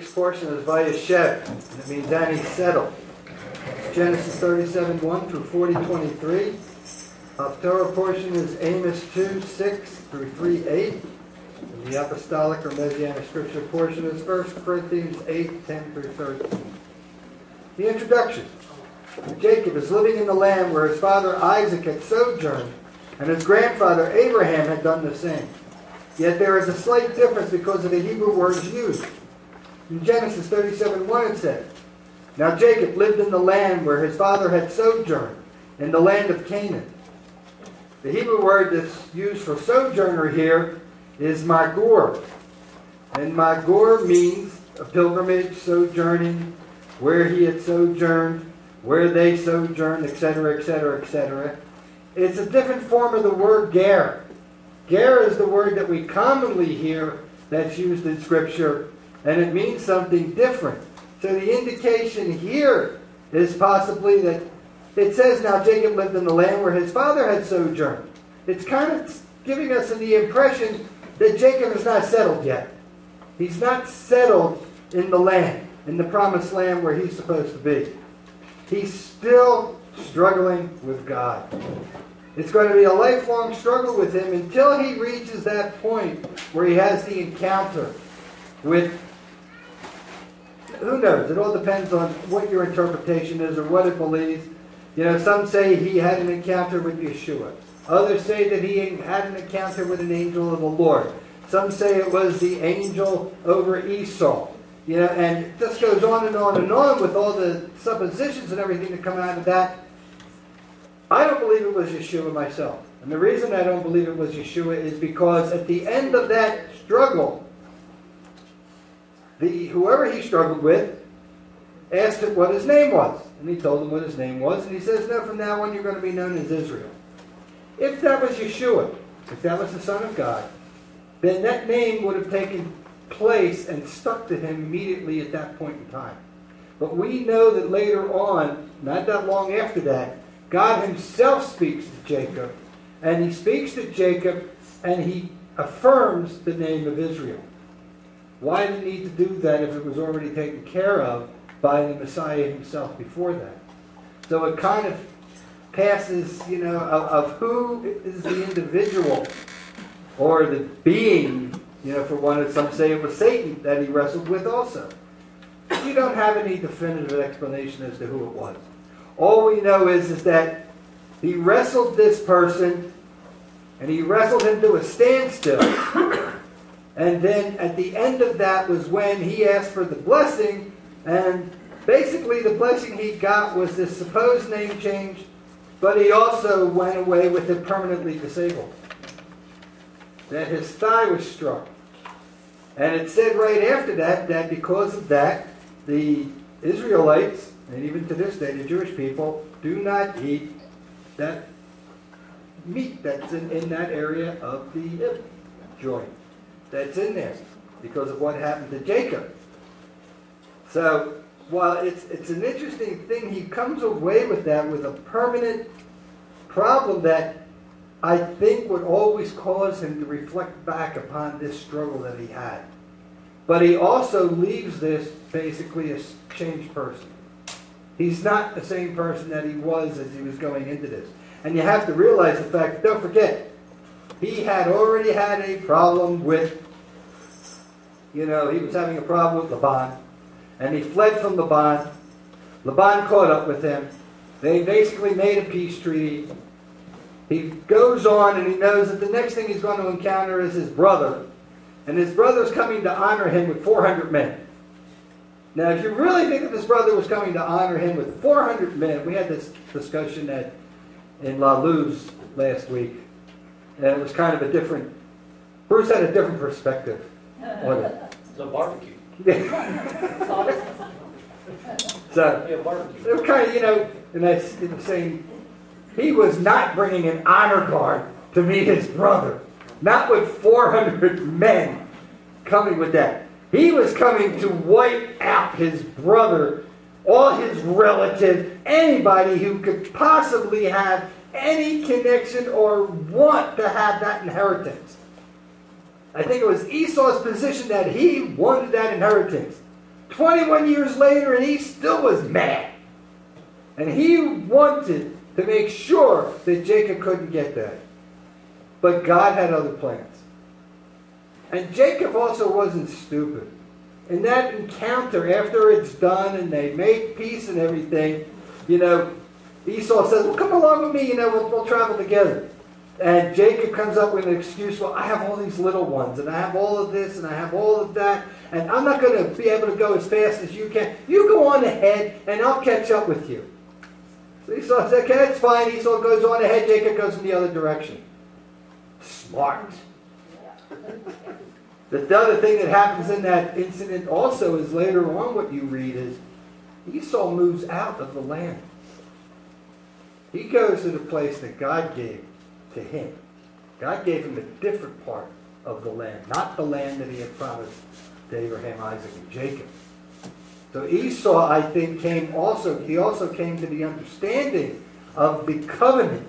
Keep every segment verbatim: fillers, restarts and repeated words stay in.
Greek portion is Vayeshev, and it means that he settled. Genesis thirty-seven, one through forty, twenty-three. Our Torah portion is Amos two, six through three, eight. And the Apostolic or Messianic Scripture portion is First Corinthians eight, ten through thirteen. The introduction. Jacob is living in the land where his father Isaac had sojourned, and his grandfather Abraham had done the same. Yet there is a slight difference because of the Hebrew words used. In Genesis thirty-seven, one it said, "Now Jacob lived in the land where his father had sojourned, in the land of Canaan." The Hebrew word that's used for sojourner here is magor. And magor means a pilgrimage, sojourning, where he had sojourned, where they sojourned, et cetera, et cetera, et cetera. It's a different form of the word ger. Ger is the word that we commonly hear that's used in Scripture, and it means something different. So the indication here is possibly that it says, "Now Jacob lived in the land where his father had sojourned." It's kind of giving us the impression that Jacob is not settled yet. He's not settled in the land, in the promised land where he's supposed to be. He's still struggling with God. It's going to be a lifelong struggle with him until he reaches that point where he has the encounter with, who knows, it all depends on what your interpretation is or what it believes. You know, some say he had an encounter with Yeshua. Others say that he had an encounter with an angel of the Lord. Some say it was the angel over Esau. You know, and it just goes on and on and on with all the suppositions and everything that come out of that. I don't believe it was Yeshua myself. And the reason I don't believe it was Yeshua is because at the end of that struggle, the whoever he struggled with asked him what his name was. And he told him what his name was. And he says, "No, from now on you're going to be known as Israel." If that was Yeshua, if that was the Son of God, then that name would have taken place and stuck to him immediately at that point in time. But we know that later on, not that long after that, God himself speaks to Jacob, and he speaks to Jacob and he affirms the name of Israel. Why did he need to do that if it was already taken care of by the Messiah himself before that? So it kind of passes, you know, of, of who is the individual or the being. You know, for one, some say it was Satan that he wrestled with also. We don't have any definitive explanation as to who it was. All we know is, is that he wrestled this person, and he wrestled him to a standstill. And then at the end of that was when he asked for the blessing, and basically the blessing he got was this supposed name change, but he also went away with it permanently disabled. That his thigh was struck. And it said right after that, that because of that, the Israelites, and even to this day, the Jewish people, do not eat that meat that's in, in that area of the hip joint that's in there because of what happened to Jacob. So, while it's, it's an interesting thing, he comes away with that with a permanent problem that I think would always cause him to reflect back upon this struggle that he had. But he also leaves this basically a changed person. He's not the same person that he was as he was going into this. And you have to realize the fact, don't forget, he had already had a problem with, you know, he was having a problem with Laban. And he fled from Laban. Laban caught up with him. They basically made a peace treaty. He goes on and he knows that the next thing he's going to encounter is his brother. And his brother's coming to honor him with four hundred men. Now, if you really think that his brother was coming to honor him with four hundred men, we had this discussion at, in La Luz last week. And it was kind of a different, Bruce had a different perspective on it. It's a barbecue. So, yeah, barbecue. It was kind of, you know, and I didn't say, he was not bringing an honor guard to meet his brother. Not with four hundred men coming with that. He was coming to wipe out his brother, all his relatives, anybody who could possibly have any connection or want to have that inheritance. I think it was Esau's position that he wanted that inheritance. twenty-one years later, and he still was mad. And he wanted to make sure that Jacob couldn't get that. But God had other plans. And Jacob also wasn't stupid. In that encounter, after it's done and they make peace and everything, you know, Esau says, well, come along with me, you know, we'll, we'll travel together. And Jacob comes up with an excuse, well, I have all these little ones, and I have all of this, and I have all of that, and I'm not going to be able to go as fast as you can. You go on ahead, and I'll catch up with you. So Esau says, okay, that's fine. Esau goes on ahead, Jacob goes in the other direction. Smart. The other thing that happens in that incident also is later on what you read is Esau moves out of the land. He goes to the place that God gave to him. God gave him a different part of the land, not the land that he had promised to Abraham, Isaac, and Jacob. So Esau, I think, came also, he also came to the understanding of the covenant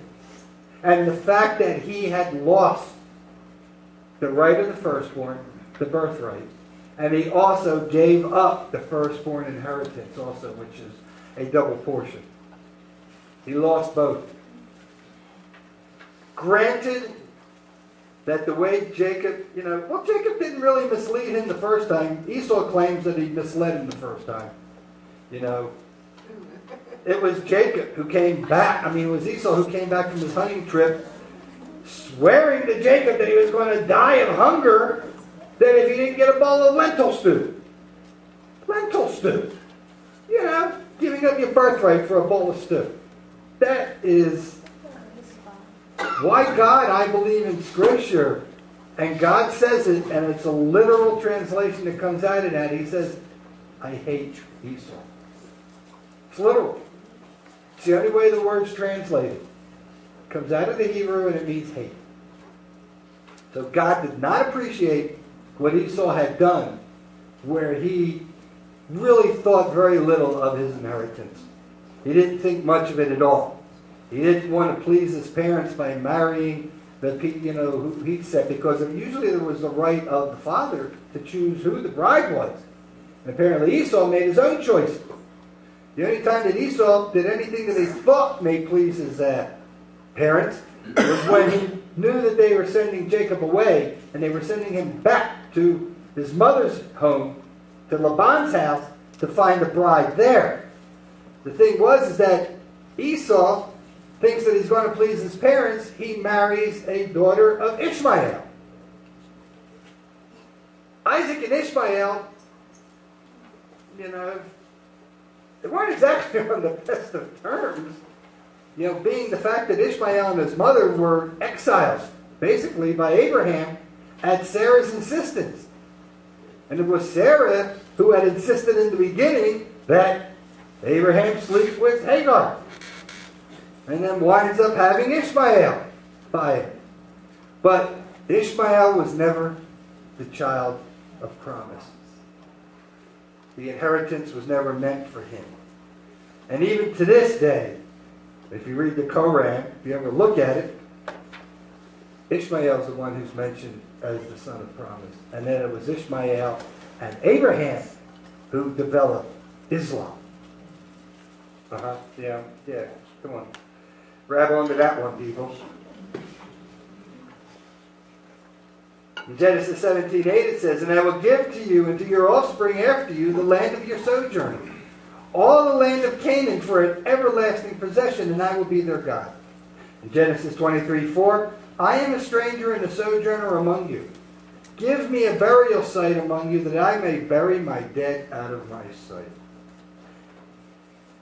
and the fact that he had lost the right of the firstborn, the birthright, and he also gave up the firstborn inheritance also, which is a double portion. He lost both. Granted that the way Jacob, you know, well, Jacob didn't really mislead him the first time. Esau claims that he misled him the first time. You know, it was Jacob who came back, I mean, it was Esau who came back from his hunting trip swearing to Jacob that he was going to die of hunger, that if he didn't get a bowl of lentil stew. Lentil stew. You know, giving up your birthright for a bowl of stew. That is why God, I believe in Scripture, and God says it, and it's a literal translation that comes out of that. He says, I hate Esau. It's literal. It's the only way the word's translated. Comes out of the Hebrew and it means hate. So God did not appreciate what Esau had done, where he really thought very little of his inheritance. He didn't think much of it at all. He didn't want to please his parents by marrying the people, you know, who he said, because usually there was the right of the father to choose who the bride was. And apparently Esau made his own choice. The only time that Esau did anything that he thought may please his dad. Parents, was when he knew that they were sending Jacob away and they were sending him back to his mother's home, to Laban's house, to find a bride there. The thing was is that Esau thinks that he's going to please his parents. He marries a daughter of Ishmael. Isaac and Ishmael, you know, they weren't exactly on the best of terms. You know, being the fact that Ishmael and his mother were exiled, basically, by Abraham at Sarah's insistence. And it was Sarah who had insisted in the beginning that Abraham sleep with Hagar. And then winds up having Ishmael by it. But Ishmael was never the child of promise. The inheritance was never meant for him. And even to this day, if you read the Quran, if you ever look at it, Ishmael's the one who's mentioned as the son of promise. And then it was Ishmael and Abraham who developed Islam. Uh-huh, yeah, yeah, come on. Grab onto that one, people. In Genesis seventeen eight it says, and I will give to you and to your offspring after you the land of your sojourning, all the land of Canaan for an everlasting possession, and I will be their God. In Genesis twenty-three four, I am a stranger and a sojourner among you. Give me a burial site among you that I may bury my dead out of my sight.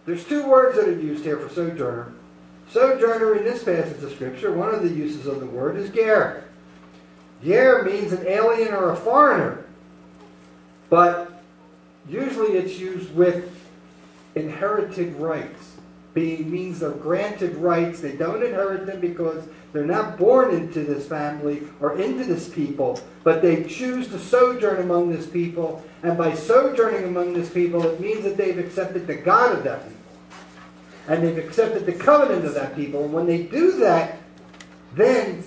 There's two words that are used here for sojourner. Sojourner in this passage of Scripture, one of the uses of the word is ger. Ger means an alien or a foreigner, but usually it's used with inherited rights, being means of granted rights. They don't inherit them because they're not born into this family or into this people, but they choose to sojourn among this people, and by sojourning among this people, it means that they've accepted the God of that people, and they've accepted the covenant of that people, and when they do that, then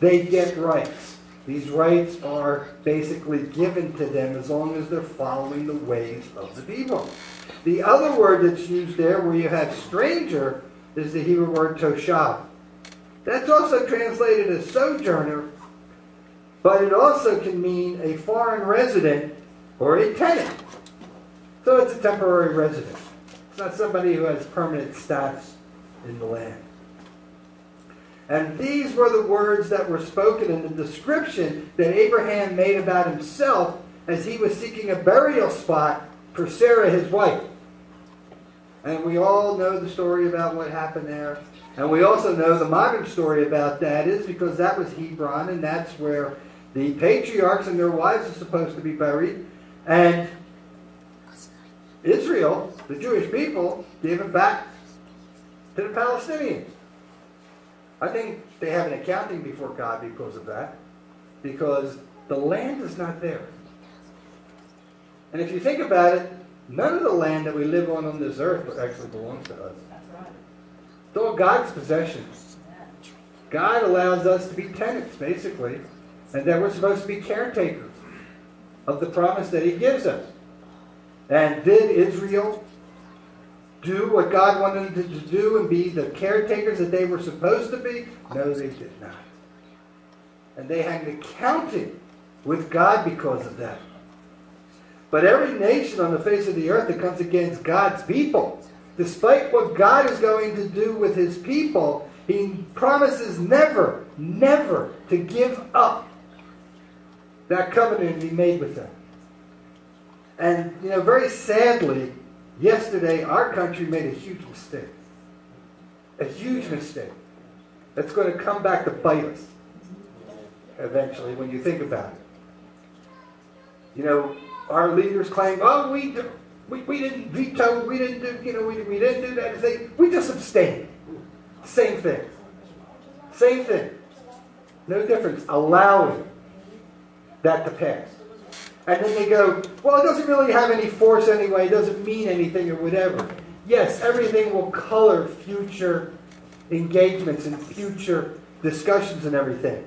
they get rights. These rights are basically given to them as long as they're following the ways of the people. The other word that's used there where you have stranger is the Hebrew word toshav. That's also translated as sojourner, but it also can mean a foreign resident or a tenant. So it's a temporary resident. It's not somebody who has permanent status in the land. And these were the words that were spoken in the description that Abraham made about himself as he was seeking a burial spot for Sarah, his wife. And we all know the story about what happened there. And we also know the modern story about that is because that was Hebron, and that's where the patriarchs and their wives are supposed to be buried. And Israel, the Jewish people, gave it back to the Palestinians. I think they have an accounting before God because of that, because the land is not there. And if you think about it, none of the land that we live on on this earth actually belongs to us. It's all God's possessions. God allows us to be tenants, basically, and that we're supposed to be caretakers of the promise that He gives us. And did Israel do what God wanted them to do and be the caretakers that they were supposed to be? No, they did not. And they had an accounting with God because of that. But every nation on the face of the earth that comes against God's people, despite what God is going to do with His people, He promises never, never to give up that covenant He made with them. And, you know, very sadly, yesterday, our country made a huge mistake. A huge mistake. That's going to come back to bite us eventually when you think about it. You know, our leaders claim, oh, we, do, we, we didn't veto, we didn't do, you know, we, we didn't do that thing. We just abstained. Same thing. Same thing. No difference. Allowing that to pass. And then they go, well, it doesn't really have any force anyway. It doesn't mean anything or whatever. Yes, everything will color future engagements and future discussions and everything.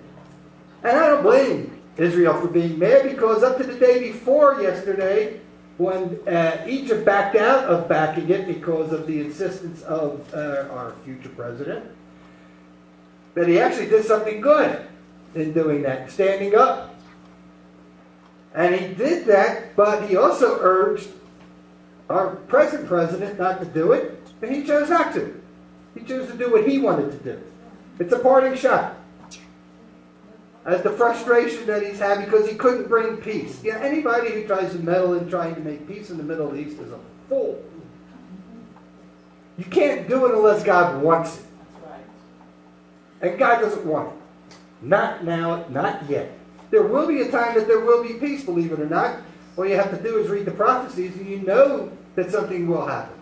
And I don't blame Israel for being mad, because up to the day before yesterday, when uh, Egypt backed out of backing it because of the insistence of uh, our future president, that he actually did something good in doing that, standing up. And he did that, but he also urged our present president not to do it, and he chose not to. He chose to do what he wanted to do. It's a parting shot. As the frustration that he's had because he couldn't bring peace. Yeah, anybody who tries to meddle in trying to make peace in the Middle East is a fool. You can't do it unless God wants it. And God doesn't want it. Not now, not yet. There will be a time that there will be peace, believe it or not. All you have to do is read the prophecies and you know that something will happen.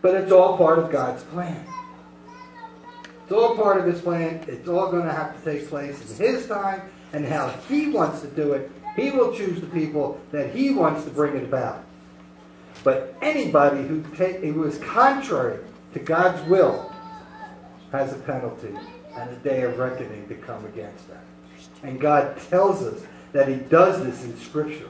But it's all part of God's plan. It's all part of His plan. It's all going to have to take place in His time and how He wants to do it. He will choose the people that He wants to bring it about. But anybody who, who is contrary to God's will has a penalty and a day of reckoning to come against that. And God tells us that He does this in Scripture.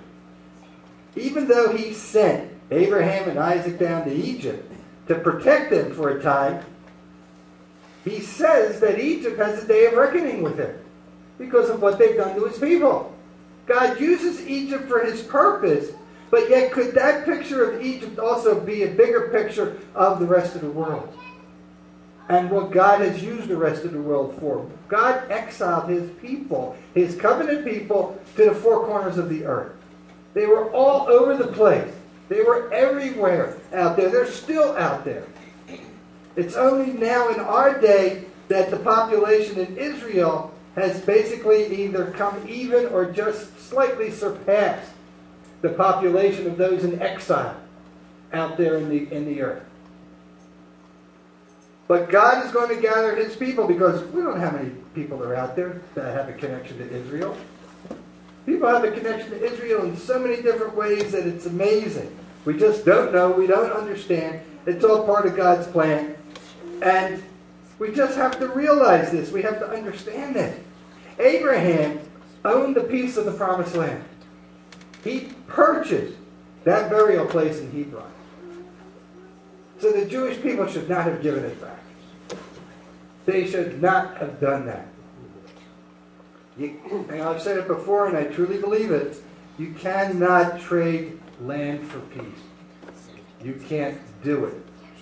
Even though He sent Abraham and Isaac down to Egypt to protect them for a time, He says that Egypt has a day of reckoning with them because of what they've done to His people. God uses Egypt for His purpose, but yet could that picture of Egypt also be a bigger picture of the rest of the world? And what God has used the rest of the world for. God exiled His people, His covenant people, to the four corners of the earth. They were all over the place. They were everywhere out there. They're still out there. It's only now in our day that the population in Israel has basically either come even or just slightly surpassed the population of those in exile out there in the, in the earth. But God is going to gather His people, because we don't know how many people are out there that have a connection to Israel. People have a connection to Israel in so many different ways that it's amazing. We just don't know. We don't understand. It's all part of God's plan. And we just have to realize this. We have to understand this. Abraham owned the piece of the promised land. He purchased that burial place in Hebron. So the Jewish people should not have given it back. They should not have done that. You, and I've said it before, and I truly believe it, you cannot trade land for peace. You can't do it.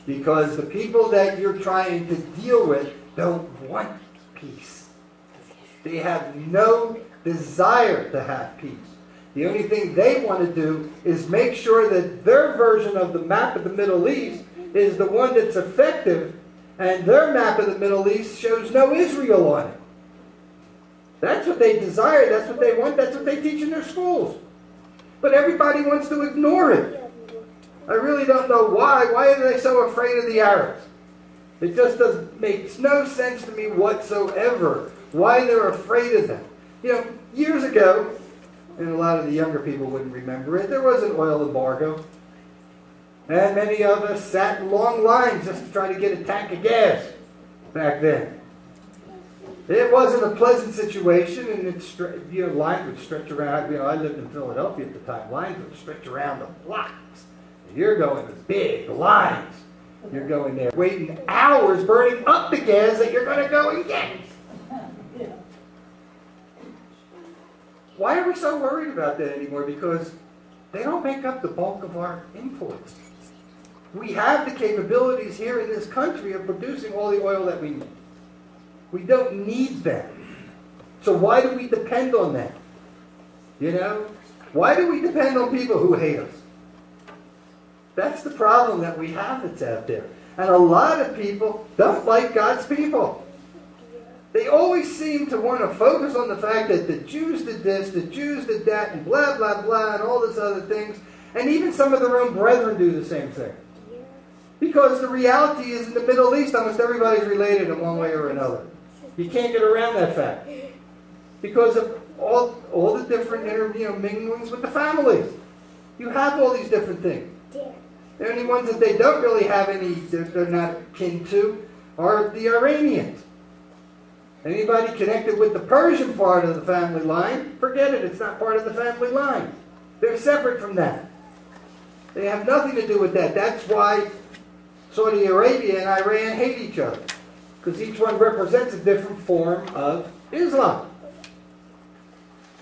Because the people that you're trying to deal with don't want peace. They have no desire to have peace. The only thing they want to do is make sure that their version of the map of the Middle East is the one that's effective, and their map of the Middle East shows no Israel on it. That's what they desire, that's what they want, that's what they teach in their schools. But everybody wants to ignore it. I really don't know why. Why are they so afraid of the Arabs? It just does, makes no sense to me whatsoever why they're afraid of them. You know, years ago, and a lot of the younger people wouldn't remember it, there was an oil embargo. And many of us sat in long lines just to try to get a tank of gas back then. It wasn't a pleasant situation, and it you know, lines would stretch around. You know, I lived in Philadelphia at the time. Lines would stretch around the blocks. You're going to big lines. You're going there, waiting hours, burning up the gas that you're going to go and get. Why are we so worried about that anymore? Because they don't make up the bulk of our imports. We have the capabilities here in this country of producing all the oil that we need. We don't need that. So why do we depend on that? You know? Why do we depend on people who hate us? That's the problem that we have that's out there. And a lot of people don't like God's people. They always seem to want to focus on the fact that the Jews did this, the Jews did that, and blah, blah, blah, and all these other things. And even some of their own brethren do the same thing. Because the reality is, in the Middle East, almost everybody's related in one way or another. You can't get around that fact. Because of all, all the different you know, minglings with the families. You have all these different things. The only ones that they don't really have any, that they're not kin to, are the Iranians. Anybody connected with the Persian part of the family line, forget it, it's not part of the family line. They're separate from that. They have nothing to do with that. That's why Saudi Arabia and Iran hate each other. Because each one represents a different form of Islam.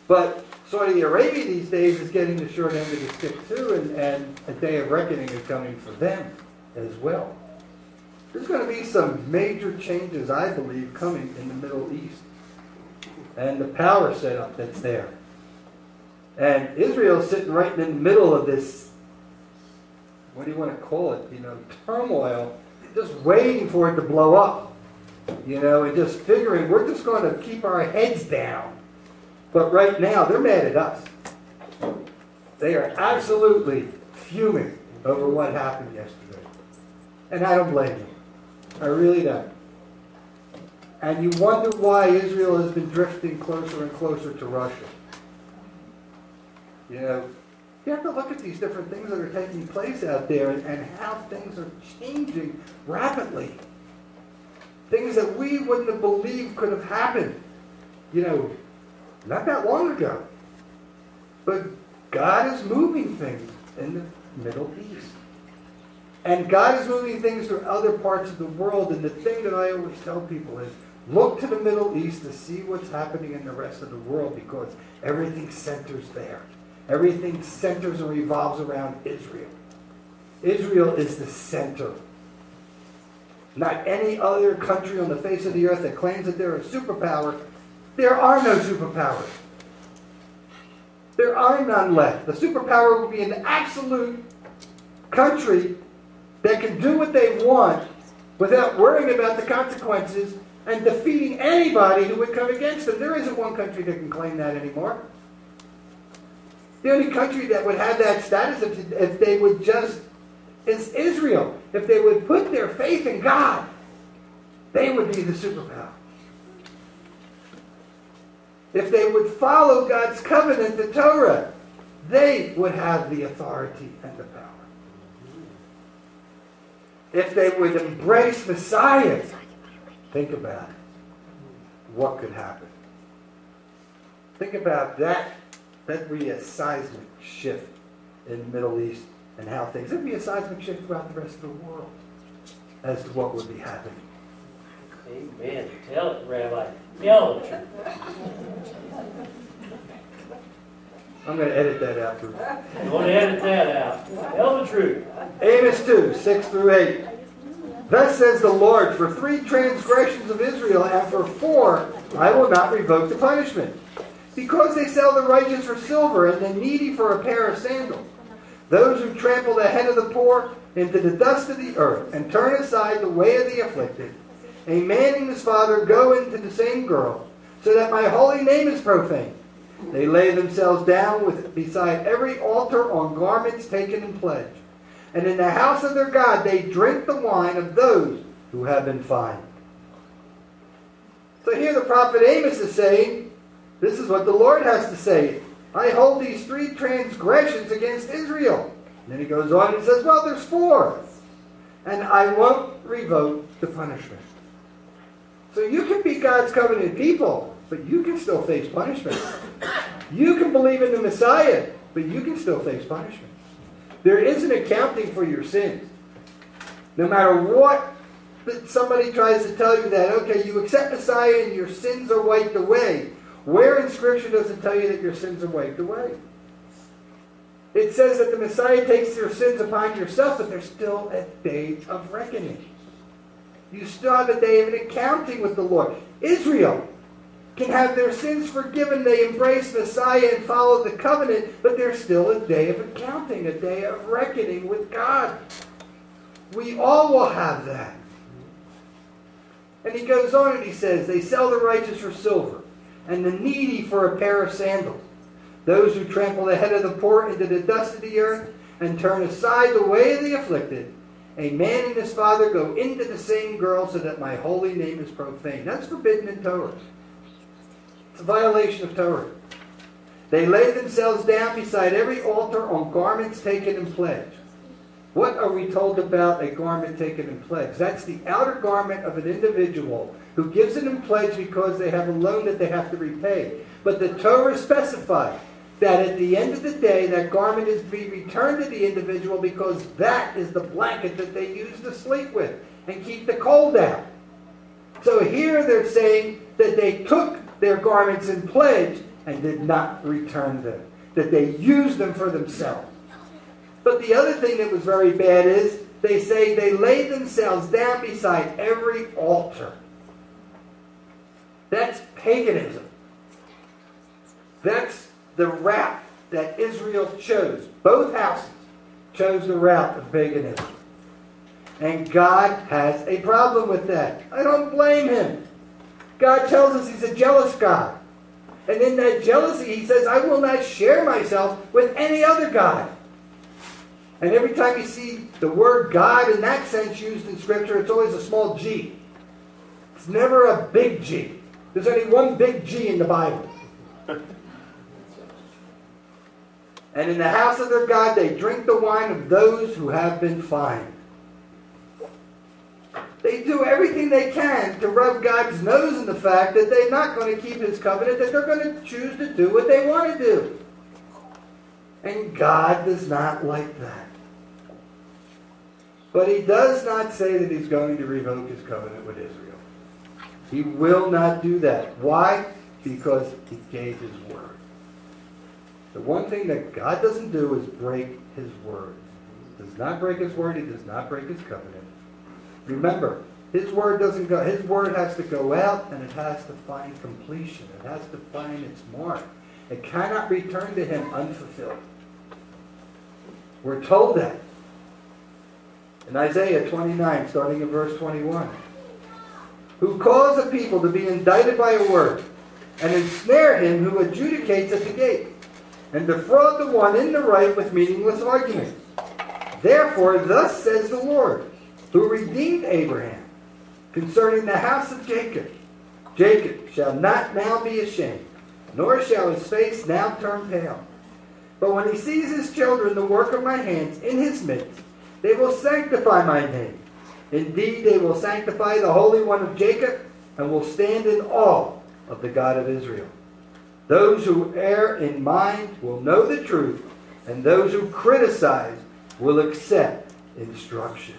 But Saudi Arabia these days is getting the short end of the stick too, and, and a day of reckoning is coming for them as well. There's going to be some major changes, I believe, coming in the Middle East. And the power setup that's there. And Israel's sitting right in the middle of this, what do you want to call it, you know, turmoil, just waiting for it to blow up. You know, and just figuring, we're just going to keep our heads down. But right now, they're mad at us. They are absolutely fuming over what happened yesterday. And I don't blame them. I really don't. And you wonder why Israel has been drifting closer and closer to Russia. You know, you have to look at these different things that are taking place out there and, and how things are changing rapidly. Things that we wouldn't have believed could have happened. You know, not that long ago. But God is moving things in the Middle East. And God is moving things through other parts of the world. And the thing that I always tell people is, look to the Middle East to see what's happening in the rest of the world, because everything centers there. Everything centers and revolves around Israel. Israel is the center. Not any other country on the face of the earth that claims that they're a superpower. There are no superpowers. There are none left. The superpower will be an absolute country that can do what they want without worrying about the consequences and defeating anybody who would come against them. There isn't one country that can claim that anymore. The only country that would have that status if, if they would just is Israel. If they would put their faith in God, they would be the superpower. If they would follow God's covenant, the Torah, they would have the authority and the power. If they would embrace Messiah, think about it. What could happen? Think about that. That would be a seismic shift in the Middle East and how things. It would be a seismic shift throughout the rest of the world as to what would be happening. Amen. Tell it, Rabbi. Tell it. I'm going to edit that out, Bruce. You want to edit that out. Tell the truth. Amos two, six through eight. Thus says the Lord, for three transgressions of Israel, and for four, I will not revoke the punishment. Because they sell the righteous for silver, and the needy for a pair of sandals. Those who trample the head of the poor into the dust of the earth, and turn aside the way of the afflicted. A man and his father go into the same girl, so that my holy name is profaned. They lay themselves down with, beside every altar on garments taken in pledge. And in the house of their God they drink the wine of those who have been fined. So here the prophet Amos is saying, this is what the Lord has to say. I hold these three transgressions against Israel. And then he goes on and says, well, there's four. And I won't revoke the punishment. So you can be God's covenant people, but you can still face punishment. You can believe in the Messiah, but you can still face punishment. There is an accounting for your sins. No matter what somebody tries to tell you that, okay, you accept Messiah and your sins are wiped away. Where in Scripture does it tell you that your sins are wiped away? It says that the Messiah takes your sins upon yourself, but there's still a day of reckoning. You still have a day of an accounting with the Lord. Israel can have their sins forgiven. They embrace Messiah and follow the covenant, but there's still a day of accounting, a day of reckoning with God. We all will have that. And he goes on and he says, they sell the righteous for silver and the needy for a pair of sandals. Those who trample the head of the poor into the dust of the earth and turn aside the way of the afflicted. A man and his father go into the same girl so that my holy name is profaned. That's forbidden in Torah. It's a violation of Torah. They lay themselves down beside every altar on garments taken in pledge. What are we told about a garment taken in pledge? That's the outer garment of an individual who gives it in pledge because they have a loan that they have to repay. But the Torah specifies that at the end of the day, that garment is to be returned to the individual because that is the blanket that they use to sleep with and keep the cold out. So here they're saying that they took their garments in pledge and did not return them, that they used them for themselves. But the other thing that was very bad is they say they laid themselves down beside every altar. That's paganism. That's the route that Israel chose. Both houses chose the route of paganism. And God has a problem with that. I don't blame him. God tells us he's a jealous God. And in that jealousy, he says, I will not share myself with any other God. And every time you see the word God in that sense used in Scripture, it's always a small g. It's never a big G. There's only one big G in the Bible. And in the house of their God, they drink the wine of those who have been fined. They do everything they can to rub God's nose in the fact that they're not going to keep his covenant, that they're going to choose to do what they want to do. And God does not like that. But he does not say that he's going to revoke his covenant with Israel. He will not do that. Why? Because he gave his word. The one thing that God doesn't do is break his word. He does not break his word. He does not break his covenant. Remember, his word doesn't go. His word has to go out, and it has to find completion. It has to find its mark. It cannot return to him unfulfilled. We're told that in Isaiah twenty-nine, starting in verse twenty-one. Who caused a people to be indicted by a word, and ensnare him who adjudicates at the gate, and defraud the one in the right with meaningless arguments. Therefore, thus says the Lord, who redeemed Abraham, concerning the house of Jacob, Jacob shall not now be ashamed, nor shall his face now turn pale. But when he sees his children, the work of my hands, in his midst, they will sanctify my name. Indeed, they will sanctify the Holy One of Jacob, and will stand in awe of the God of Israel. Those who err in mind will know the truth, and those who criticize will accept instruction.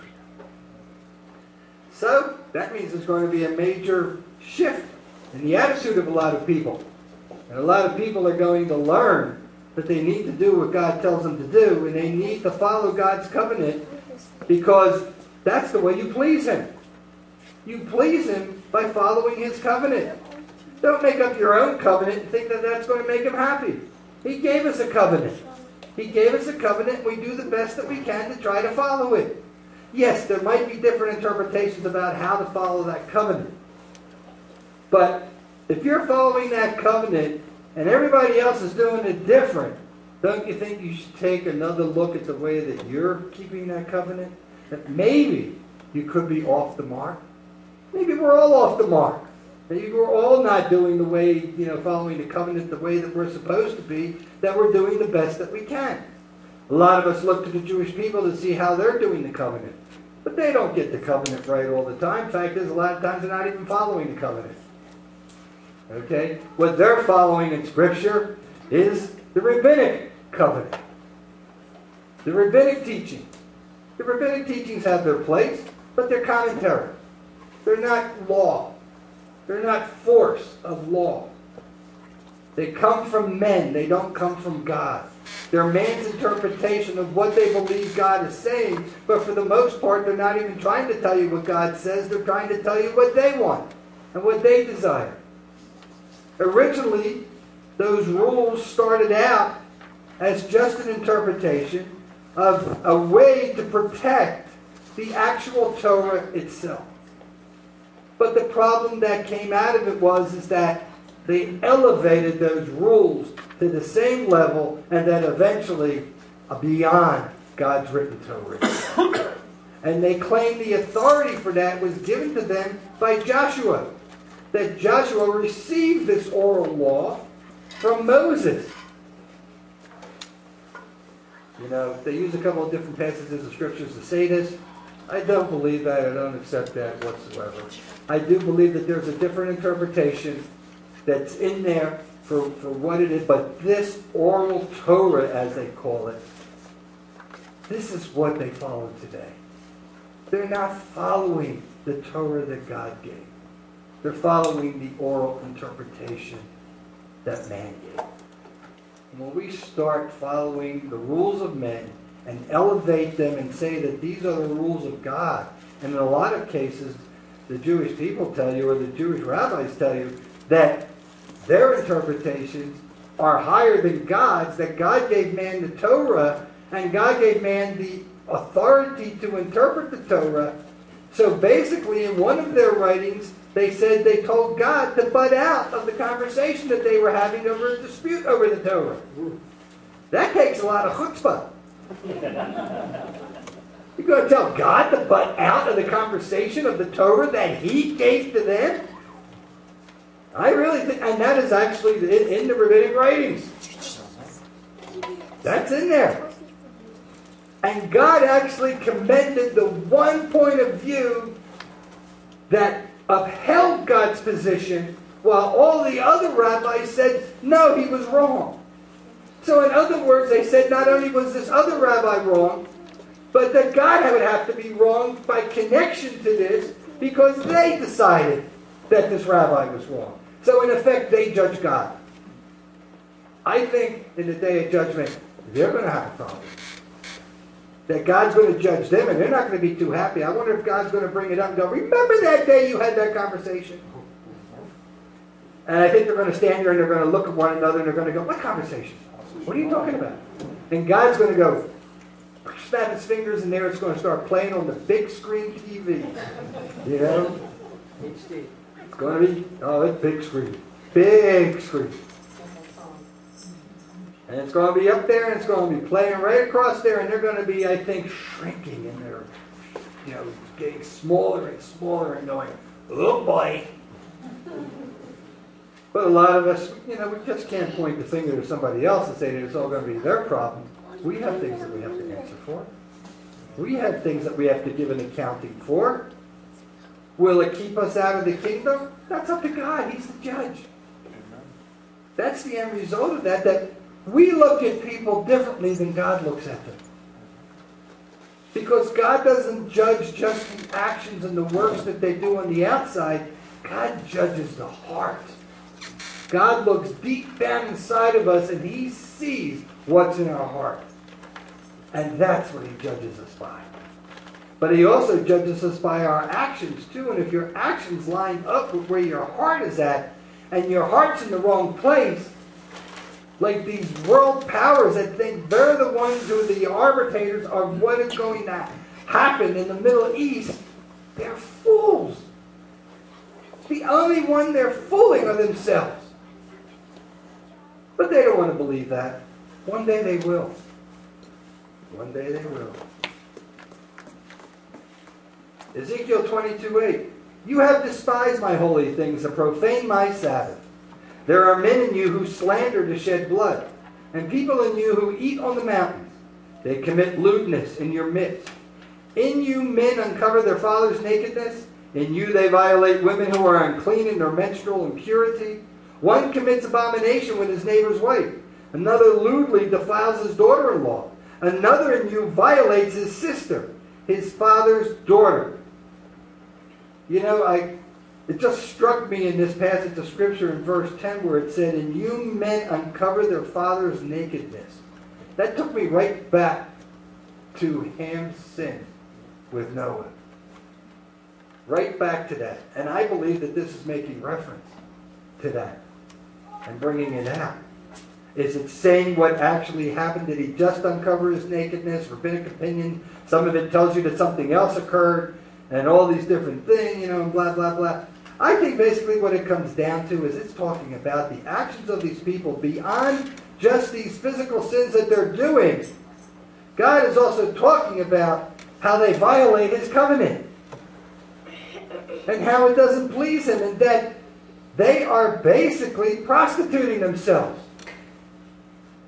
So, that means there's going to be a major shift in the attitude of a lot of people. And a lot of people are going to learn that they need to do what God tells them to do, and they need to follow God's covenant, because that's the way you please Him. You please Him by following His covenant. Don't make up your own covenant and think that that's going to make Him happy. He gave us a covenant. He gave us a covenant. We do the best that we can to try to follow it. Yes, there might be different interpretations about how to follow that covenant. But if you're following that covenant and everybody else is doing it different, don't you think you should take another look at the way that you're keeping that covenant? That maybe you could be off the mark. Maybe we're all off the mark. Maybe we're all not doing the way, you know, following the covenant the way that we're supposed to be, that we're doing the best that we can. A lot of us look to the Jewish people to see how they're doing the covenant. But they don't get the covenant right all the time. Fact is, a lot of times they're not even following the covenant. Okay? What they're following in Scripture is the rabbinic covenant. The rabbinic teachings. The rabbinic teachings have their place, but they're commentary. They're not law. They're not force of law. They come from men. They don't come from God. They're man's interpretation of what they believe God is saying, but for the most part, they're not even trying to tell you what God says. They're trying to tell you what they want and what they desire. Originally, those rules started out as just an interpretation of a way to protect the actual Torah itself. But the problem that came out of it was is that they elevated those rules to the same level and then eventually beyond God's written Torah. And they claimed the authority for that was given to them by Joshua. That Joshua received this oral law from Moses. You know, they use a couple of different passages of scriptures to say this. I don't believe that. I don't accept that whatsoever. I do believe that there's a different interpretation that's in there for, for what it is. But this oral Torah, as they call it, this is what they follow today. They're not following the Torah that God gave. They're following the oral interpretation that man gave. And when we start following the rules of men and elevate them and say that these are the rules of God, and in a lot of cases, the Jewish people tell you, or the Jewish rabbis tell you, that their interpretations are higher than God's, that God gave man the Torah, and God gave man the authority to interpret the Torah. So basically, in one of their writings, they said they told God to butt out of the conversation that they were having over a dispute over the Torah. That takes a lot of chutzpah. You're going to tell God to butt out of the conversation of the Torah that He gave to them? I really think, and that is actually in, in the rabbinic writings. That's in there. And God actually commended the one point of view that upheld God's position, while all the other rabbis said, no, he was wrong. So in other words, they said not only was this other rabbi wrong, but that God would have to be wrong by connection to this, because they decided that this rabbi was wrong. So in effect, they judge God. I think in the day of judgment, they're going to have a problem. That God's going to judge them, and they're not going to be too happy. I wonder if God's going to bring it up and go, remember that day you had that conversation? And I think they're going to stand there and they're going to look at one another and they're going to go, what conversation? What are you talking about? And God's going to go, snap his fingers, and there it's going to start playing on the big screen T V. You know? It's going to be, oh, it's big screen. Big screen. And it's going to be up there, and it's going to be playing right across there, and they're going to be, I think, shrinking, and they're, you know, getting smaller and smaller and going, oh boy. But a lot of us, you know, we just can't point the finger to somebody else and say that it's all going to be their problem. We have things that we have to answer for. We have things that we have to give an accounting for. Will it keep us out of the kingdom? That's up to God. He's the judge. That's the end result of that, that we look at people differently than God looks at them. Because God doesn't judge just the actions and the works that they do on the outside. God judges the heart. God looks deep down inside of us and He sees what's in our heart. And that's what He judges us by. But He also judges us by our actions too. And if your actions line up with where your heart is at, and your heart's in the wrong place, like these world powers that think they're the ones who are the arbitrators of what is going to happen in the Middle East, they're fools. The only one they're fooling are themselves. But they don't want to believe that. One day they will. One day they will. Ezekiel twenty-two eight. You have despised my holy things and profaned my Sabbath. There are men in you who slander to shed blood, and people in you who eat on the mountains. They commit lewdness in your midst. In you men uncover their father's nakedness. In you they violate women who are unclean in their menstrual impurity. One commits abomination with his neighbor's wife. Another lewdly defiles his daughter-in-law. Another in you violates his sister, his father's daughter. You know, I, it just struck me in this passage of Scripture in verse ten where it said, and you men uncover their father's nakedness. That took me right back to Ham's sin with Noah. Right back to that. And I believe that this is making reference to that and bringing it out. Is it saying what actually happened? Did he just uncover his nakedness? Rabbinic opinion. Some of it tells you that something else occurred and all these different things, you know, and blah, blah, blah. I think basically what it comes down to is it's talking about the actions of these people beyond just these physical sins that they're doing. God is also talking about how they violate His covenant and how it doesn't please Him and that they are basically prostituting themselves.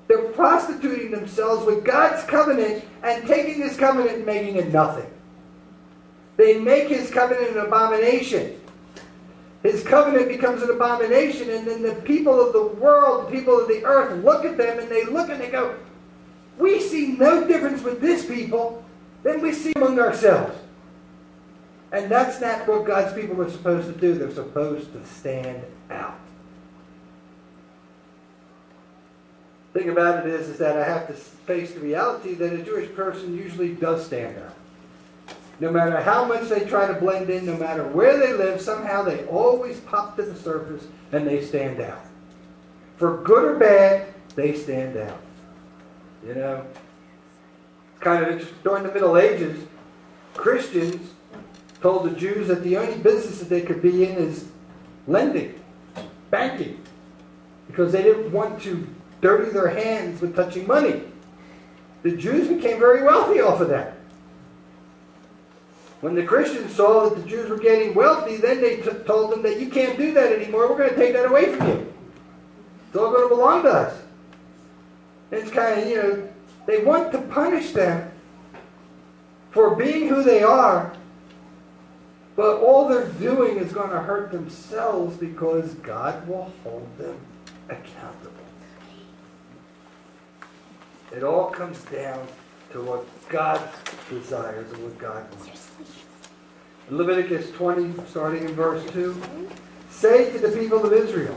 They're prostituting themselves with God's covenant and taking His covenant and making it nothing. They make His covenant an abomination. His covenant becomes an abomination, and then the people of the world, the people of the earth look at them and they look and they go, we see no difference with this people than we see among ourselves. And that's not what God's people are supposed to do. They're supposed to stand out. The thing about it is, is that I have to face the reality that a Jewish person usually does stand out. No matter how much they try to blend in, no matter where they live, somehow they always pop to the surface and they stand out. For good or bad, they stand out. You know, kind of interesting. During the Middle Ages, Christians told the Jews that the only business that they could be in is lending, banking, because they didn't want to dirty their hands with touching money. The Jews became very wealthy off of that. When the Christians saw that the Jews were getting wealthy, then they t told them that you can't do that anymore. We're going to take that away from you. It's all going to belong to us. And it's kind of, you know, they want to punish them for being who they are, but all they're doing is going to hurt themselves because God will hold them accountable. It all comes down to what God desires and what God wants. In Leviticus twenty, starting in verse two, say to the people of Israel,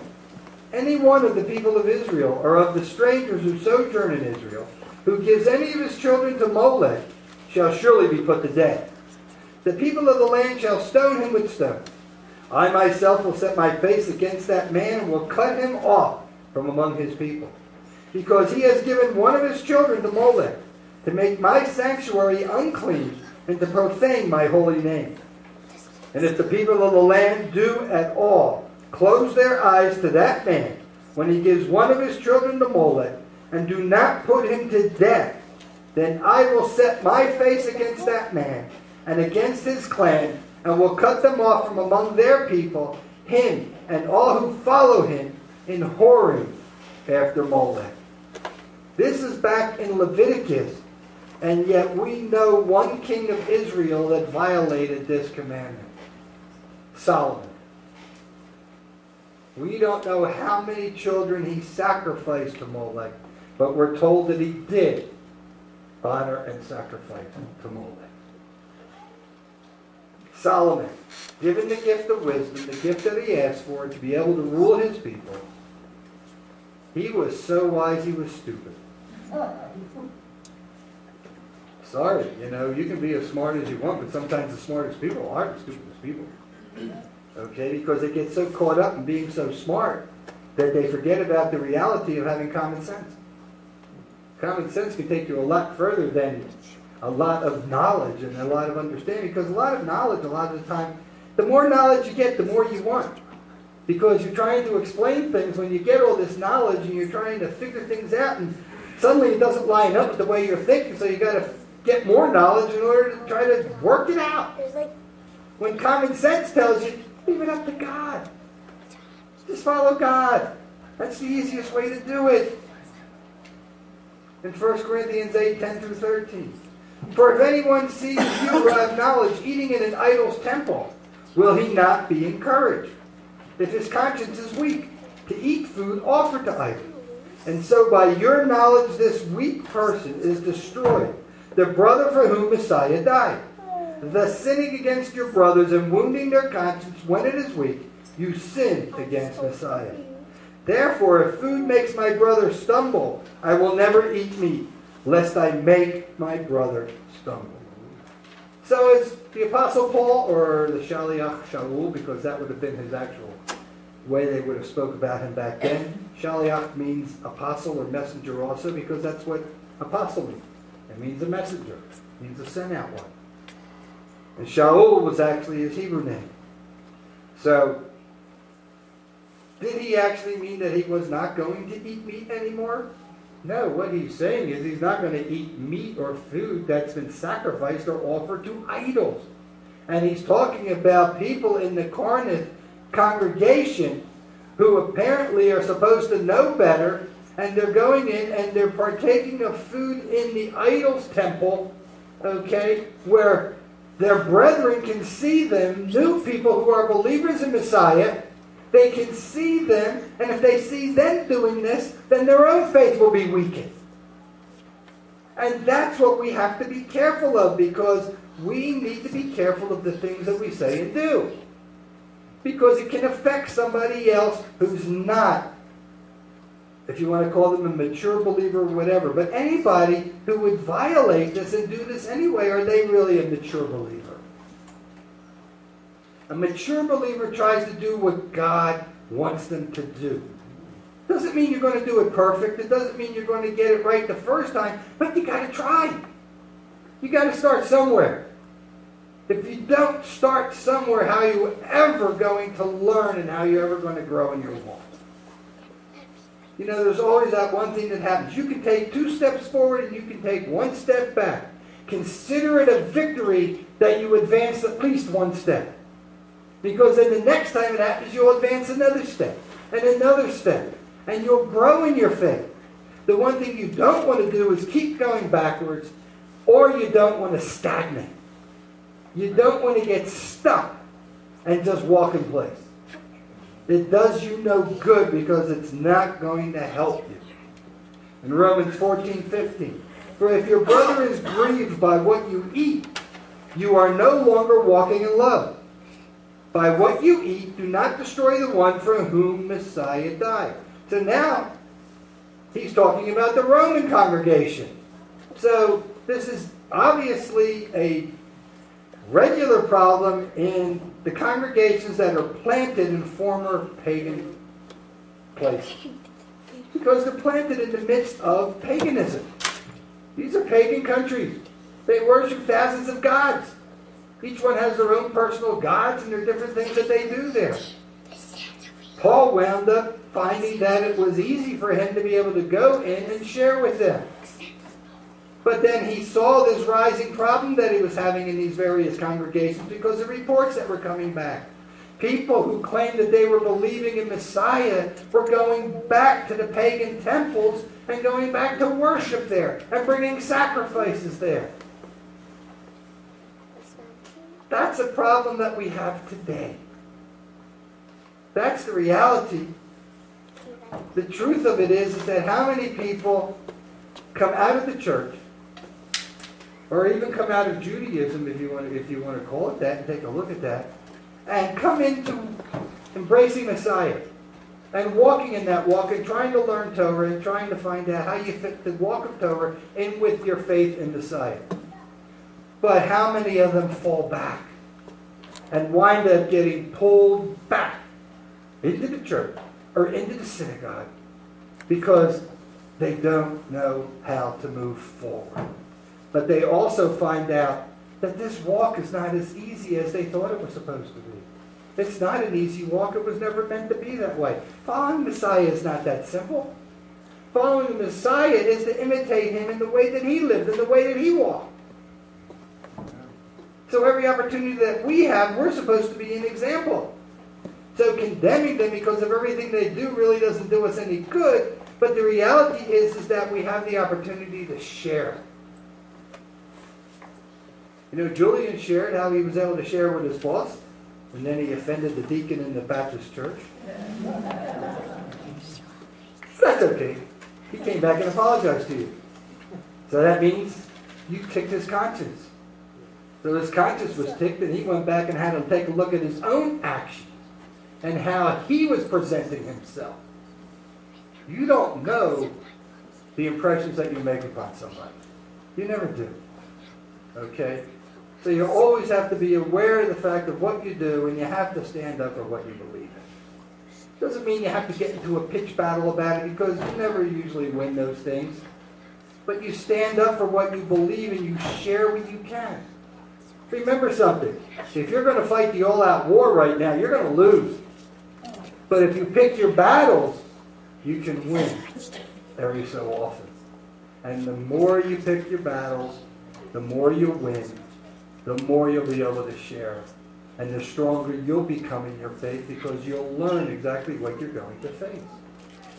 any one of the people of Israel or of the strangers who sojourn in Israel, who gives any of his children to Molech, shall surely be put to death. The people of the land shall stone him with stones. I myself will set my face against that man and will cut him off from among his people. Because he has given one of his children to Molech, to make my sanctuary unclean and to profane my holy name. And if the people of the land do at all close their eyes to that man when he gives one of his children to Molech and do not put him to death, then I will set my face against that man and against his clan and will cut them off from among their people, him and all who follow him in whoring after Molech. This is back in Leviticus, and yet we know one king of Israel that violated this commandment, Solomon. We don't know how many children he sacrificed to Molech, but we're told that he did honor and sacrifice to Molech. Solomon, given the gift of wisdom, the gift that he asked for to be able to rule his people, he was so wise he was stupid. Sorry, you know, you can be as smart as you want, but sometimes the smartest people aren't the stupidest people. Okay, because they get so caught up in being so smart that they forget about the reality of having common sense. Common sense can take you a lot further than a lot of knowledge and a lot of understanding, because a lot of knowledge, a lot of the time, the more knowledge you get, the more you want. Because you're trying to explain things when you get all this knowledge and you're trying to figure things out, and suddenly it doesn't line up with the way you're thinking, so you've got to get more knowledge in order to try to work it out. When common sense tells you, leave it up to God. Just follow God. That's the easiest way to do it. In First Corinthians eight, ten through thirteen. For if anyone sees you of knowledge eating in an idol's temple, will he not be encouraged? If his conscience is weak, to eat food offered to idols. And so by your knowledge this weak person is destroyed, the brother for whom Messiah died. Thus sinning against your brothers and wounding their conscience when it is weak, you sinned against Messiah. Therefore, if food makes my brother stumble, I will never eat meat, lest I make my brother stumble. So is the Apostle Paul, or the Shaliach Sha'ul, because that would have been his actual way they would have spoke about him back then. Shaliach means apostle or messenger also, because that's what apostle means. It means a messenger. It means a sent out one. And Sha'ul was actually his Hebrew name. So, did he actually mean that he was not going to eat meat anymore? No, what he's saying is he's not going to eat meat or food that's been sacrificed or offered to idols. And he's talking about people in the Corinth congregation who apparently are supposed to know better, and they're going in and they're partaking of food in the idol's temple, okay, where their brethren can see them, new people who are believers in Messiah. They can see them, and if they see them doing this, then their own faith will be weakened. And that's what we have to be careful of, because we need to be careful of the things that we say and do. Because it can affect somebody else who's not, if you want to call them a mature believer or whatever, but anybody who would violate this and do this anyway, are they really a mature believer? A mature believer tries to do what God wants them to do. Doesn't mean you're going to do it perfect. It doesn't mean you're going to get it right the first time, but you got to try. You got to start somewhere. If you don't start somewhere, how are you ever going to learn, and how are you ever going to grow in your walk? You know, there's always that one thing that happens. You can take two steps forward and you can take one step back. Consider it a victory that you advance at least one step. Because then the next time it happens, you'll advance another step and another step. And you'll grow in your faith. The one thing you don't want to do is keep going backwards, or you don't want to stagnate. You don't want to get stuck and just walk in place. It does you no good, because it's not going to help you. In Romans fourteen fifteen, for if your brother is grieved by what you eat, you are no longer walking in love. By what you eat, do not destroy the one for whom Messiah died. So now, he's talking about the Roman congregation. So this is obviously a regular problem in the congregations that are planted in former pagan places. Because they're planted in the midst of paganism. These are pagan countries. They worship thousands of gods. Each one has their own personal gods, and there are different things that they do there. Paul wound up finding that it was easy for him to be able to go in and share with them. But then he saw this rising problem that he was having in these various congregations, because of reports that were coming back. People who claimed that they were believing in Messiah were going back to the pagan temples and going back to worship there and bringing sacrifices there. That's a problem that we have today. That's the reality. The truth of it is, is that how many people come out of the church, or even come out of Judaism, if you want to, if you want to call it that, and take a look at that, and come into embracing Messiah, and walking in that walk, and trying to learn Torah, and trying to find out how you fit the walk of Torah in with your faith in Messiah. But how many of them fall back, and wind up getting pulled back into the church, or into the synagogue, because they don't know how to move forward. But they also find out that this walk is not as easy as they thought it was supposed to be. It's not an easy walk. It was never meant to be that way. Following Messiah is not that simple. Following the Messiah is to imitate him in the way that he lived, in the way that he walked. So every opportunity that we have, we're supposed to be an example. So condemning them because of everything they do really doesn't do us any good. But the reality is, is that we have the opportunity to share. You know, Julian shared how he was able to share with his boss, and then he offended the deacon in the Baptist church. That's okay. He came back and apologized to you. So that means you ticked his conscience. So his conscience was ticked, and he went back and had him take a look at his own actions and how he was presenting himself. You don't know the impressions that you make upon somebody. You never do. Okay? So you always have to be aware of the fact of what you do, and you have to stand up for what you believe in. Doesn't mean you have to get into a pitch battle about it, because you never usually win those things. But you stand up for what you believe, and you share what you can. Remember something. If you're going to fight the all-out war right now, you're going to lose. But if you pick your battles, you can win every so often. And the more you pick your battles, the more you win, the more you'll be able to share. And the stronger you'll become in your faith, because you'll learn exactly what you're going to face.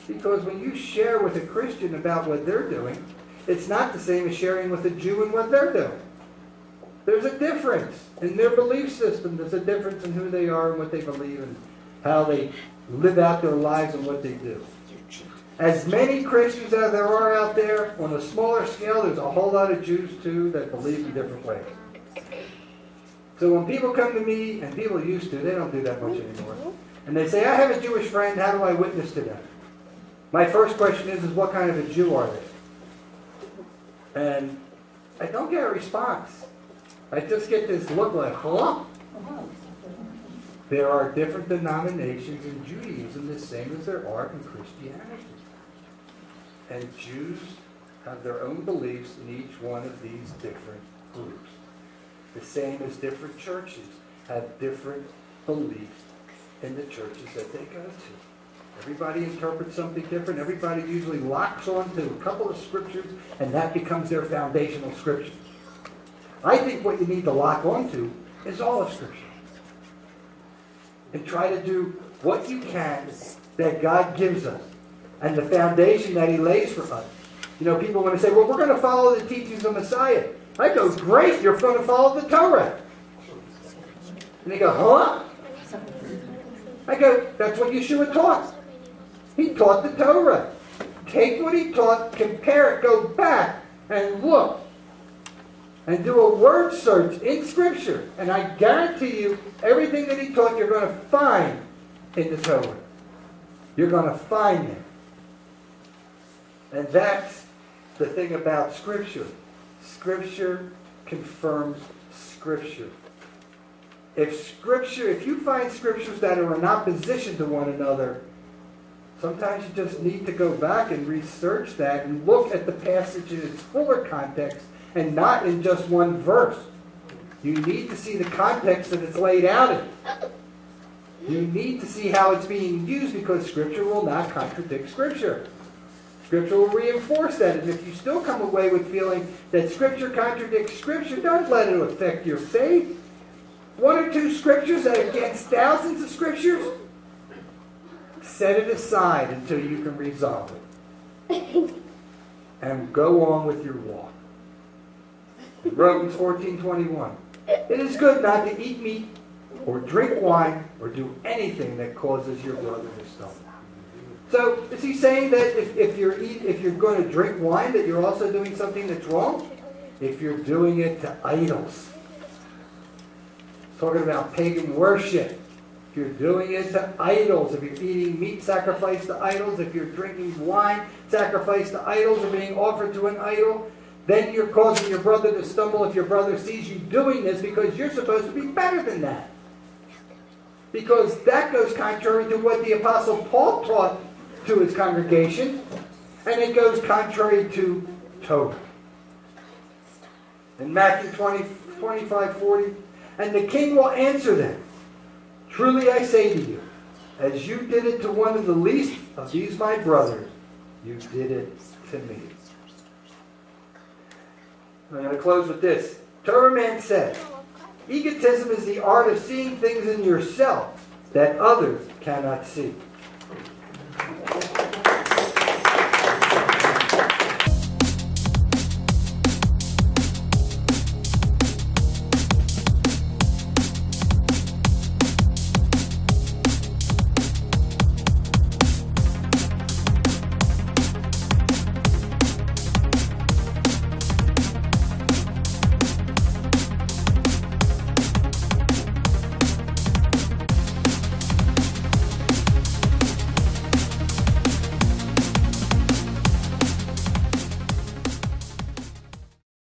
Because when you share with a Christian about what they're doing, it's not the same as sharing with a Jew and what they're doing. There's a difference in their belief system. There's a difference in who they are and what they believe and how they live out their lives and what they do. As many Christians as there are out there, on a smaller scale, there's a whole lot of Jews too that believe in different ways. So when people come to me, and people used to, they don't do that much anymore, and they say, I have a Jewish friend, how do I witness to them? My first question is, is what kind of a Jew are they? And I don't get a response. I just get this look like, huh? There are different denominations in Judaism the same as there are in Christianity. And Jews have their own beliefs in each one of these different groups. The same as different churches have different beliefs in the churches that they go to. Everybody interprets something different. Everybody usually locks on to a couple of scriptures, and that becomes their foundational scripture. I think what you need to lock onto is all of Scripture. And try to do what you can that God gives us and the foundation that He lays for us. You know, people want to say, well, we're going to follow the teachings of Messiah. I go, great, you're going to follow the Torah. And they go, huh? I go, that's what Yeshua taught. He taught the Torah. Take what He taught, compare it, go back and look. And do a word search in Scripture. And I guarantee you, everything that He taught, you're going to find in the Torah. You're going to find it. And that's the thing about Scripture. Scripture confirms Scripture. If Scripture, if you find Scriptures that are in opposition to one another, sometimes you just need to go back and research that and look at the passage in its fuller context, and not in just one verse. You need to see the context that it's laid out in. You need to see how it's being used, because Scripture will not contradict Scripture. Scripture will reinforce that. And if you still come away with feeling that Scripture contradicts Scripture, don't let it affect your faith. One or two Scriptures that are against thousands of Scriptures, set it aside until you can resolve it. And go on with your walk. Romans fourteen twenty-one. It is good not to eat meat or drink wine, or do anything that causes your brother to stumble. So is he saying that if, if you're eat, if you're going to drink wine, that you're also doing something that's wrong? If you're doing it to idols. Talking about pagan worship. If you're doing it to idols, if you're eating meat sacrificed to idols, if you're drinking wine sacrificed to idols or being offered to an idol, then you're causing your brother to stumble if your brother sees you doing this, because you're supposed to be better than that. Because that goes contrary to what the Apostle Paul taught to his congregation, and it goes contrary to Torah. In Matthew twenty, twenty-five, forty, and the king will answer them, truly I say to you, as you did it to one of the least of these my brothers, you did it to me. I'm going to close with this. Torah man said, egotism is the art of seeing things in yourself that others cannot see.